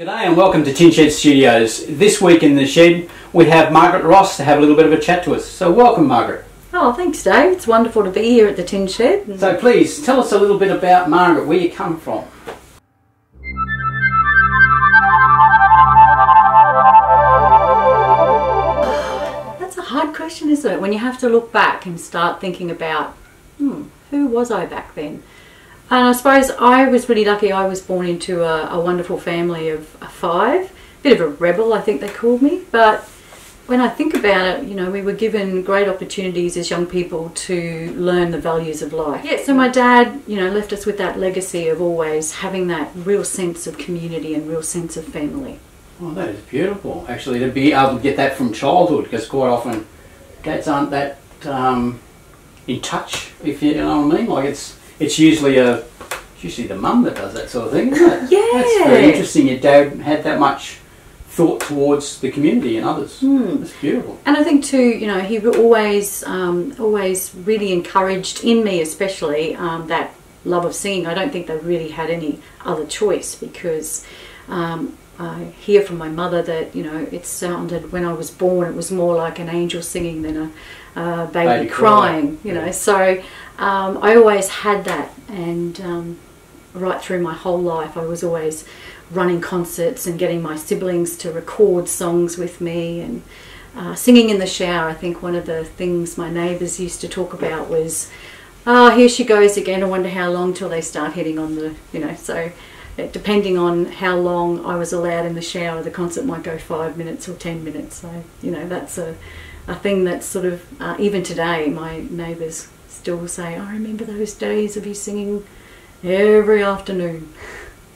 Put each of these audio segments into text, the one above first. G'day and welcome to Tin Shed Studios. This week in the shed we have Margaret Ross to have a little bit of a chat to us. So welcome, Margaret. Oh, thanks Dave. It's wonderful to be here at the Tin Shed. So please tell us a little bit about Margaret, where you come from. That's a hard question, isn't it? When you have to look back and start thinking about, who was I back then? And I suppose I was really lucky. I was born into a wonderful family of five. Bit of a rebel, I think they called me. But when I think about it, you know, we were given great opportunities as young people to learn the values of life. Yeah, so my dad, you know, left us with that legacy of always having that real sense of community and real sense of family. Oh, that is beautiful, actually, to be able to get that from childhood, because quite often dads aren't that in touch, if you know what I mean. Like It's usually the mum that does that sort of thing, isn't it? Yeah. That's very interesting. Your dad had that much thought towards the community and others. That's beautiful. And I think too, you know, he always, really encouraged in me, especially that love of singing. I don't think they really had any other choice, because I hear from my mother that, you know, it sounded, when I was born, it was more like an angel singing than a baby crying, you know. So I always had that, and right through my whole life I was always running concerts and getting my siblings to record songs with me, and singing in the shower. I think one of the things my neighbours used to talk about was, oh, here she goes again, I wonder how long till they start hitting on the, you know, so... Depending on how long I was allowed in the shower, the concert might go 5 minutes or 10 minutes. So, you know, that's a thing that's sort of, even today, my neighbours still say, I remember those days of you singing every afternoon.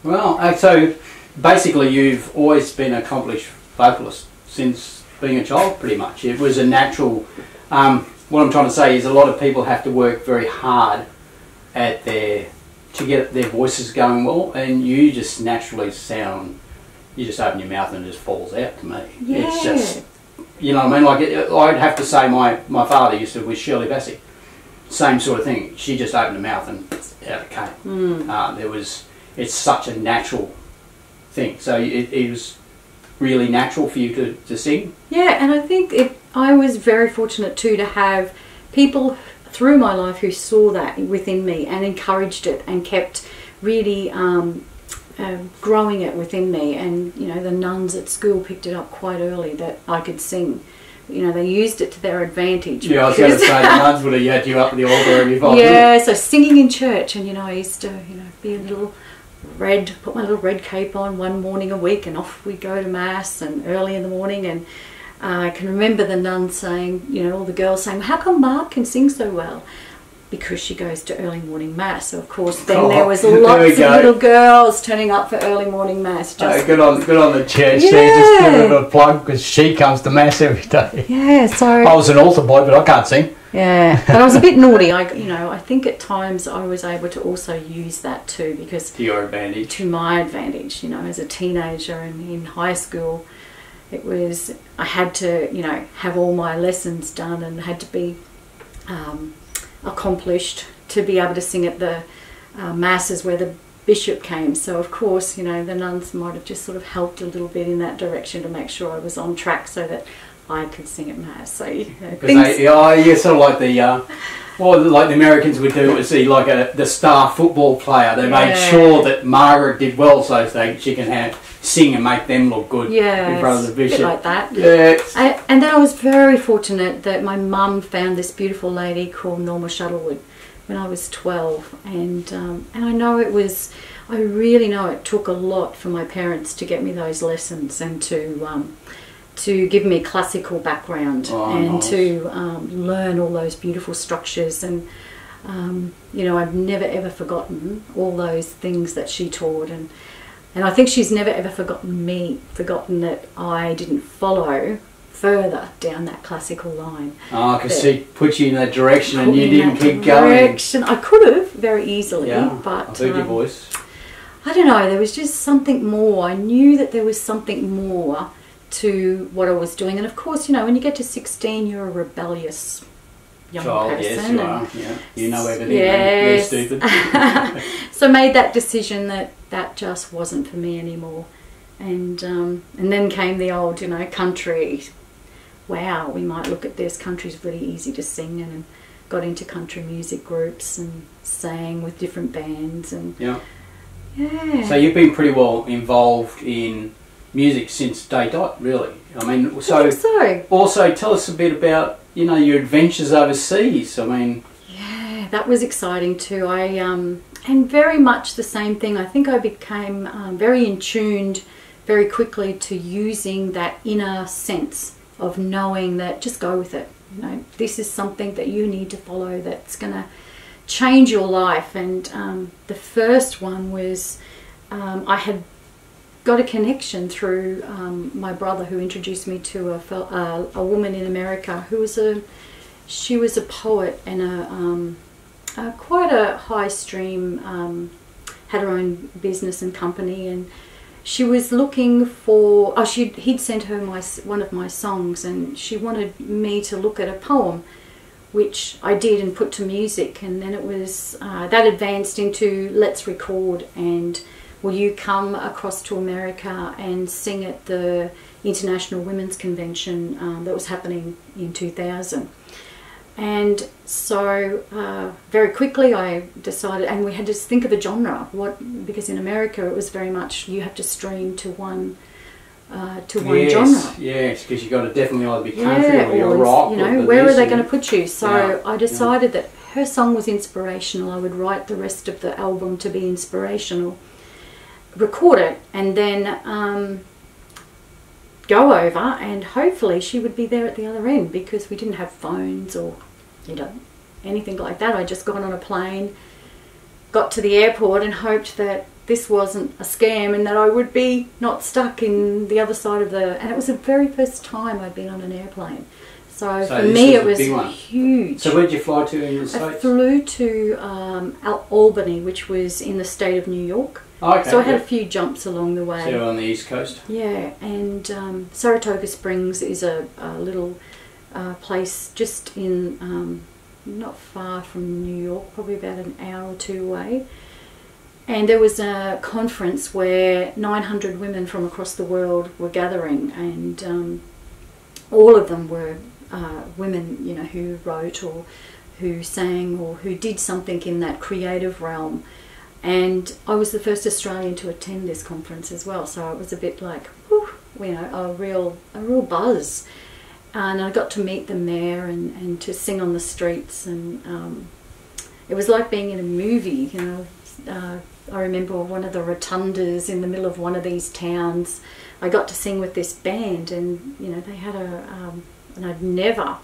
Well, so basically you've always been an accomplished vocalist since being a child, pretty much. It was a natural, what I'm trying to say is a lot of people have to work very hard at their... to get their voices going well, and you just naturally sound, you just open your mouth and it just falls out to me. Yeah. It's just, you know what I mean, like I'd have to say my father used to, with Shirley Bassey, same sort of thing, she just opened her mouth and out it came. It's such a natural thing, so it was really natural for you to sing. Yeah, and I think I was very fortunate too to have people through my life who saw that within me and encouraged it and kept really growing it within me. And, you know, the nuns at school picked it up quite early that I could sing. You know, they used it to their advantage. Yeah, I was going to say, the nuns would have had you up at the altar every 5 minutes. Yeah, so singing in church, and, you know, I used to, you know, be a little red, put my little red cape on one morning a week, and off we'd go to mass and early in the morning. And I can remember the nuns saying, you know, all the girls saying, how come Marg can sing so well? Because she goes to early morning mass. So of course then there was lots of little girls turning up for early morning mass. Just good on the church. Yeah. There, just give her a plug, because she comes to mass every day. Yeah, so I was an altar boy, but I can't sing. Yeah, but I was a bit naughty. You know, I think at times I was able to also use that too, because to your advantage, to my advantage, you know, as a teenager and in high school. It was, I had to, you know, have all my lessons done and had to be accomplished to be able to sing at the masses where the bishop came. So of course, you know, the nuns might have just sort of helped a little bit in that direction to make sure I was on track so that I could sing at mass. So, you know, things... you're sort of like the, well, like the Americans would do, would see like the star football player. They made sure that Margaret did well so she can sing and make them look good in front of the bishop. A bit like that. Yeah. And then I was very fortunate that my mum found this beautiful lady called Norma Shuttlewood when I was 12, and I know it was, I really know it took a lot for my parents to get me those lessons and to give me classical background to learn all those beautiful structures, and you know, I've never ever forgotten all those things that she taught, and I think she's never ever forgotten me, forgotten that I didn't follow further down that classical line. Oh, because she put you in that direction and you didn't keep going. I could have very easily, but... I've heard your voice. I don't know, there was just something more. I knew that there was something more to what I was doing, and of course, you know, when you get to 16, you're a rebellious young person. Yes, you are. Yeah. You know everything. Yes. You're stupid. So made that decision that just wasn't for me anymore, And then came the old, you know, country. Wow, we might look at this. Country's really easy to sing in, and got into country music groups and sang with different bands. And yeah. Yeah. So you've been pretty well involved in music since day dot, really. I mean, so, I think so. Also tell us a bit about, you know, your adventures overseas. I mean, yeah, that was exciting too. I and very much the same thing. I think I became very in tuned very quickly to using that inner sense of knowing that just go with it. You know, this is something that you need to follow that's going to change your life. And the first one was I had got a connection through my brother, who introduced me to a woman in America who was she was a poet and quite a high stream, had her own business and company, and she was looking for, oh, he'd sent her one of my songs, and she wanted me to look at a poem, which I did and put to music. And then it was, that advanced into let's record, and will you come across to America and sing at the International Women's Convention that was happening in 2000. And so very quickly I decided, and we had to think of a genre, because in America it was very much you have to stream to one genre. Yes, because you've got to definitely either be country or you're rock. You know, where are they going to put you? So yeah, I decided that her song was inspirational. I would write the rest of the album to be inspirational, record it, and then go over, and hopefully she would be there at the other end, because we didn't have phones or, you know, anything like that. I just got on a plane, got to the airport, and hoped that this wasn't a scam and that I would be not stuck in the other side of the... And it was the very first time I'd been on an airplane. So for me it was huge. So where did you fly to in the States? I flew to Albany, which was in the state of New York. Oh, okay, so I had a few jumps along the way. So you're on the East Coast? Yeah, and Saratoga Springs is a little place just in, not far from New York, probably about an hour or two away. And there was a conference where 900 women from across the world were gathering, and all of them were women, you know, who wrote or who sang or who did something in that creative realm. And I was the first Australian to attend this conference as well, so it was a bit like, whew, you know, a real buzz. And I got to meet them there and to sing on the streets, and it was like being in a movie, you know. I remember one of the rotundas in the middle of one of these towns. I got to sing with this band, and you know they had and I'd never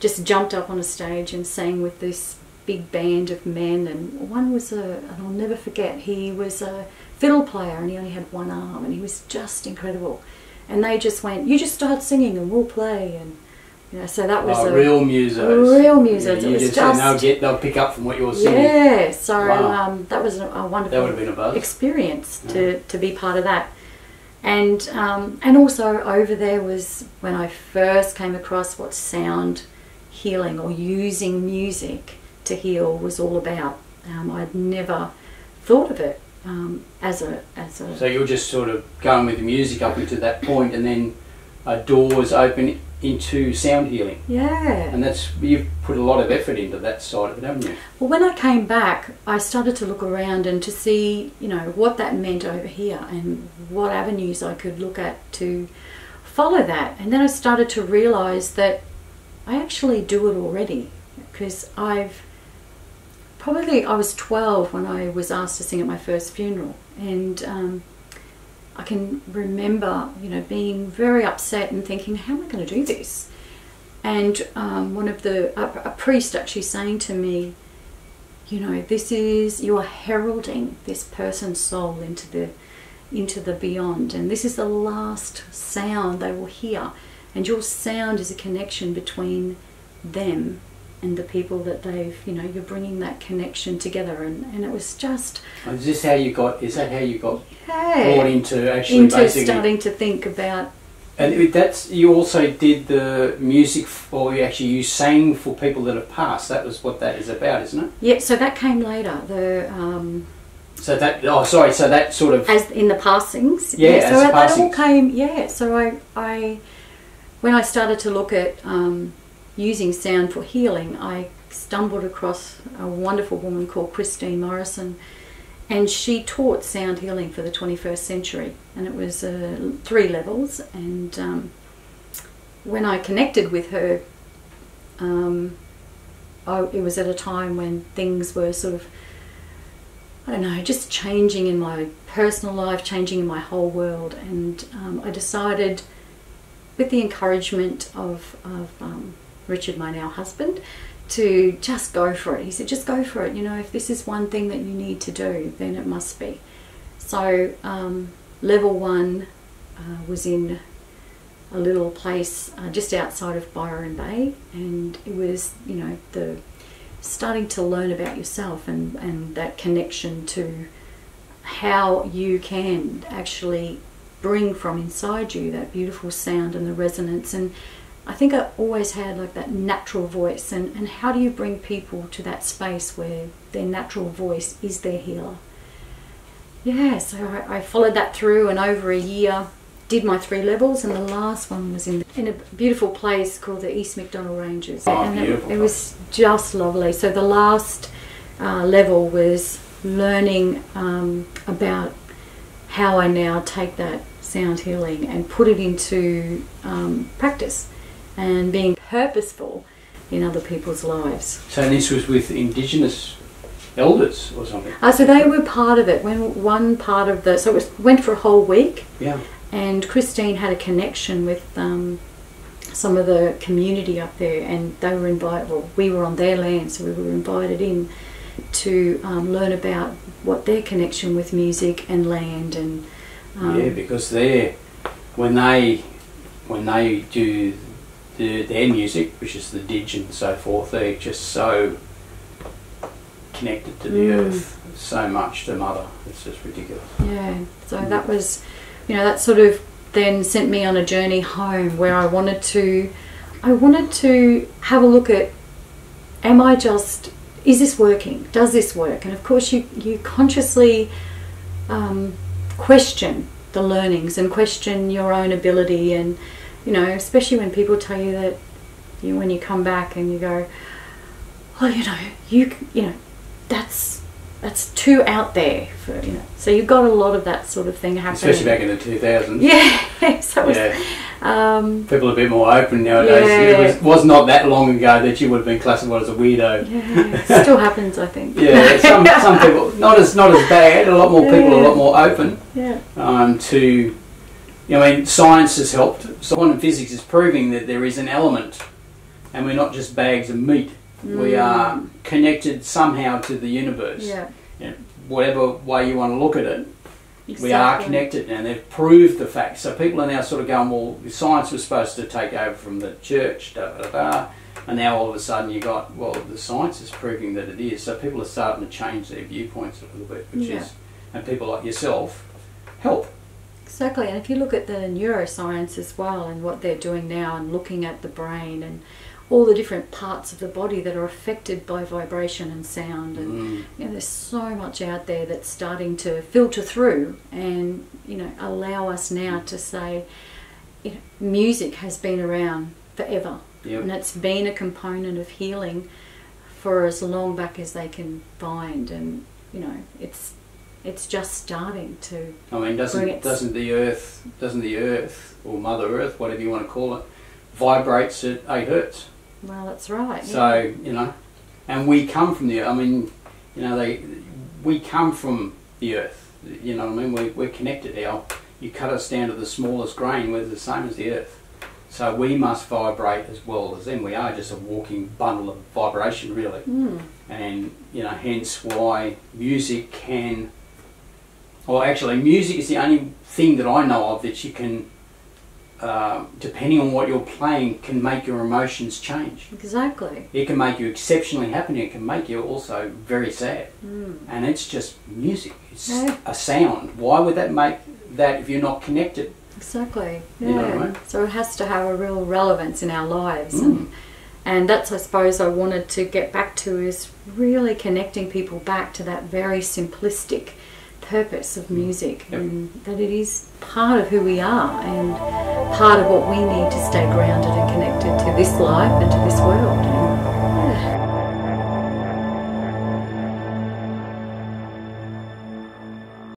just jumped up on a stage and sang with this big band of men, and one was and I'll never forget, he was a fiddle player and he only had one arm, and he was just incredible. And they just went, you just start singing and we'll play, and you know, so that was real musos. Real musos. Yeah, it was just they'll pick up from what you're singing. Yeah, so wow. That was a wonderful experience to be part of that. And also over there was when I first came across what sound healing or using music to heal was all about. I'd never thought of it as a. So you're just sort of going with the music up into that point, and then a door was open into sound healing. Yeah. And that's, you've put a lot of effort into that side of it, haven't you? Well, when I came back, I started to look around and to see, you know, what that meant over here and what avenues I could look at to follow that. And then I started to realise that I actually do it already, because I was 12 when I was asked to sing at my first funeral, and I can remember, you know, being very upset and thinking, how am I going to do this? And one of the a priest actually saying to me, you know, this is, you are heralding this person's soul into the beyond, and this is the last sound they will hear, and your sound is a connection between them and the people that they've, you know, you're bringing that connection together. And it was just... Is this how you got, is that how you got brought into actually basically... starting to think about... And that's, you also did the music, or you sang for people that have passed. That was what that is about, isn't it? Yeah, so that came later. The So that, oh sorry, so that sort of... As in the passings? Yeah, yeah, so that all came, yeah, so I when I started to look at using sound for healing, I stumbled across a wonderful woman called Christine Morrison, and she taught sound healing for the 21st century, and it was 3 levels, and when I connected with her, it was at a time when things were sort of, I don't know, just changing in my personal life, changing in my whole world, and I decided, with the encouragement of Richard, my now husband, to just go for it. He said, just go for it, you know, if this is one thing that you need to do, then it must be. So level 1 was in a little place just outside of Byron Bay, and it was, you know, the starting to learn about yourself and that connection to how you can actually bring from inside you that beautiful sound and the resonance. And I think I always had like that natural voice, and how do you bring people to that space where their natural voice is their healer? Yeah, so I followed that through, and over a year did my 3 levels, and the last one was in a beautiful place called the East McDonald Ranges. Oh, and it was just lovely. So the last level was learning about how I now take that sound healing and put it into practice and being purposeful in other people's lives. So this was with Indigenous elders or something? So they were part of it. When one part of the, so it was, went for a whole week. Yeah. And Christine had a connection with some of the community up there, and they were invited, well, we were on their land, so we were invited in to learn about what their connection with music and land and... yeah, because they're, when they do their music, which is the didge and so forth, they're just so connected to the earth, so much to Mother, it's just ridiculous. Yeah, so that was... You know, that sort of then sent me on a journey home where I wanted to have a look at, is this working? Does this work? And of course you consciously question the learnings and question your own ability, and, you know, especially when people tell you that, you know, when you come back and you go, oh, you know, that's too out there, for, you know. So you got a lot of that sort of thing happening. Especially back in the 2000s. Yeah. So it was, yeah. People are a bit more open nowadays. Yeah. It was not that long ago that you would have been classified as a weirdo. Yeah. It still happens, I think. Yeah. Some people, not as bad. A lot more people are a lot more open. Yeah. To, you know, I mean, science has helped. So quantum physics is proving that there is an element, and we're not just bags of meat. We are connected somehow to the universe. Yeah. You know, whatever way you want to look at it, exactly. We are connected, and they've proved the fact. So people are now sort of going, well, science was supposed to take over from the church, da, da, da, and now all of a sudden you got, well, the science is proving that it is. So people are starting to change their viewpoints a little bit, which is, and people like yourself help. Exactly, and if you look at the neuroscience as well and what they're doing now and looking at the brain and all the different parts of the body that are affected by vibration and sound, and you know, there's so much out there that's starting to filter through and, you know, allow us now to say, you know, music has been around forever, and it's been a component of healing for as long back as they can find, and, you know, it's just starting to. I mean, doesn't the earth or Mother Earth, whatever you want to call it, vibrates at 8 hertz. Well, that's right. So, you know, and we come from the earth. I mean, you know, we come from the earth. You know what I mean? We're connected. You cut us down to the smallest grain, we're the same as the earth. So we must vibrate as well as them. We are just a walking bundle of vibration, really. And, you know, hence why music can... Well, actually, music is the only thing that I know of that you can... depending on what you're playing, can make your emotions change. Exactly. It can make you exceptionally happy, it can make you also very sad. And it's just music. It's a sound. Why would that make that if you're not connected? Exactly. Yeah. You know what I mean? So it has to have a real relevance in our lives. And that's, I suppose, I wanted to get back to, is really connecting people back to that very simplistic purpose of music, and that it is part of who we are and part of what we need to stay grounded and connected to this life and to this world.